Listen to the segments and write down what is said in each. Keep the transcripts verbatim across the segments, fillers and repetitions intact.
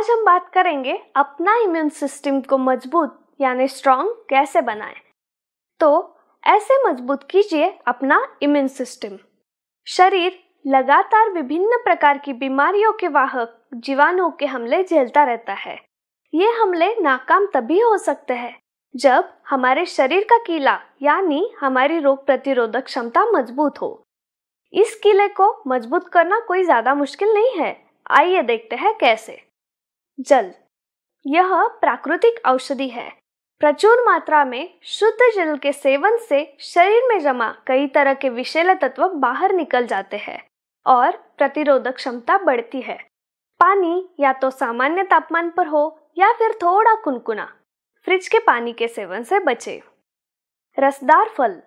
आज हम बात करेंगे अपना इम्यून सिस्टम को मजबूत यानी स्ट्रॉन्ग कैसे बनाएं। तो ऐसे मजबूत कीजिए अपना इम्यून सिस्टम। शरीर लगातार विभिन्न प्रकार की बीमारियों के वाहक जीवाणुओं के हमले झेलता रहता है। ये हमले नाकाम तभी हो सकते हैं जब हमारे शरीर का किला यानी हमारी रोग प्रतिरोधक क्षमता मजबूत हो। इस किले को मजबूत करना कोई ज़्यादा मुश्किल नहीं है। आइए देखते हैं कैसे। जल, यह प्राकृतिक औषधि है। प्रचुर मात्रा में शुद्ध जल के सेवन से शरीर में जमा कई तरह के विषैले तत्व बाहर निकल जाते हैं और प्रतिरोधक क्षमता बढ़ती है। पानी या तो सामान्य तापमान पर हो या फिर थोड़ा कुनकुना। फ्रिज के पानी के सेवन से बचे। रसदार फल,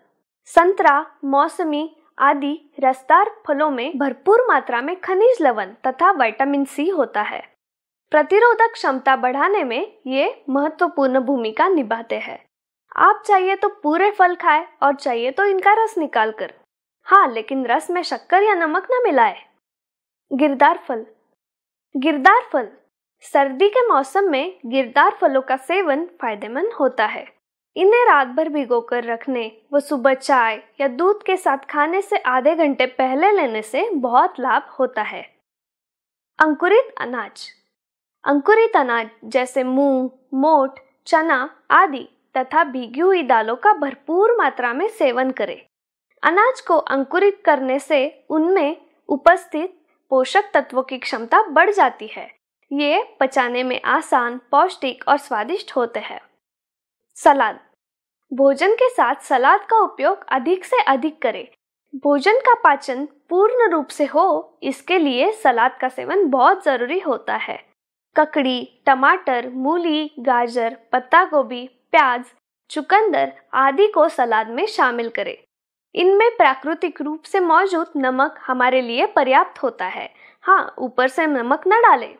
संतरा, मौसमी आदि रसदार फलों में भरपूर मात्रा में खनिज लवण तथा विटामिन सी होता है। प्रतिरोधक क्षमता बढ़ाने में ये महत्वपूर्ण भूमिका निभाते हैं। आप चाहिए तो पूरे फल खाएं और चाहिए तो इनका रस निकाल कर। हाँ, लेकिन रस में शक्कर या नमक न मिलाएं। गिरदार फल, गिरदार फल सर्दी के मौसम में गिरदार फलों का सेवन फायदेमंद होता है। इन्हें रात भर भिगोकर रखने व सुबह चाय या दूध के साथ खाने से आधे घंटे पहले लेने से बहुत लाभ होता है। अंकुरित अनाज, अंकुरित अनाज जैसे मूंग, मोठ, चना आदि तथा भीगी हुई दालों का भरपूर मात्रा में सेवन करें। अनाज को अंकुरित करने से उनमें उपस्थित पोषक तत्वों की क्षमता बढ़ जाती है। ये पचाने में आसान, पौष्टिक और स्वादिष्ट होते हैं। सलाद, भोजन के साथ सलाद का उपयोग अधिक से अधिक करें। भोजन का पाचन पूर्ण रूप से हो, इसके लिए सलाद का सेवन बहुत ज़रूरी होता है। ककड़ी, टमाटर, मूली, गाजर, पत्ता गोभी, प्याज, चुकंदर आदि को सलाद में शामिल करें। इनमें प्राकृतिक रूप से मौजूद नमक हमारे लिए पर्याप्त होता है। हाँ, ऊपर से नमक न डालें।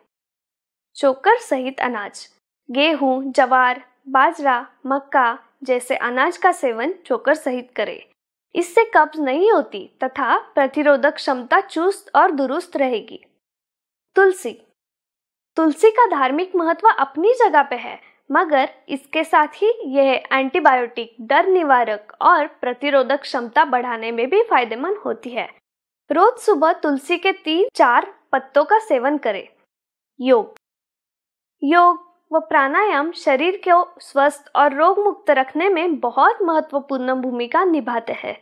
चोकर सहित अनाज, गेहूं, जवार, बाजरा, मक्का जैसे अनाज का सेवन चोकर सहित करें। इससे कब्ज नहीं होती तथा प्रतिरोधक क्षमता चुस्त और दुरुस्त रहेगी। तुलसी, तुलसी का धार्मिक महत्व अपनी जगह पे है, मगर इसके साथ ही यह एंटीबायोटिक, दर्द निवारक और प्रतिरोधक क्षमता बढ़ाने में भी फायदेमंद होती है। रोज सुबह तुलसी के तीन चार पत्तों का सेवन करें। योग, योग व प्राणायाम शरीर को स्वस्थ और रोग मुक्त रखने में बहुत महत्वपूर्ण भूमिका निभाते हैं।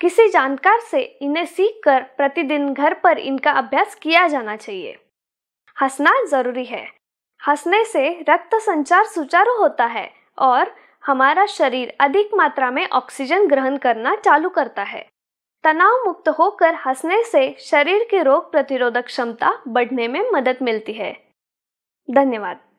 किसी जानकार से इन्हें सीखकर प्रतिदिन घर पर इनका अभ्यास किया जाना चाहिए। हंसना जरूरी है। हंसने से रक्त संचार सुचारू होता है और हमारा शरीर अधिक मात्रा में ऑक्सीजन ग्रहण करना चालू करता है। तनाव मुक्त होकर हंसने से शरीर की रोग प्रतिरोधक क्षमता बढ़ने में मदद मिलती है। धन्यवाद।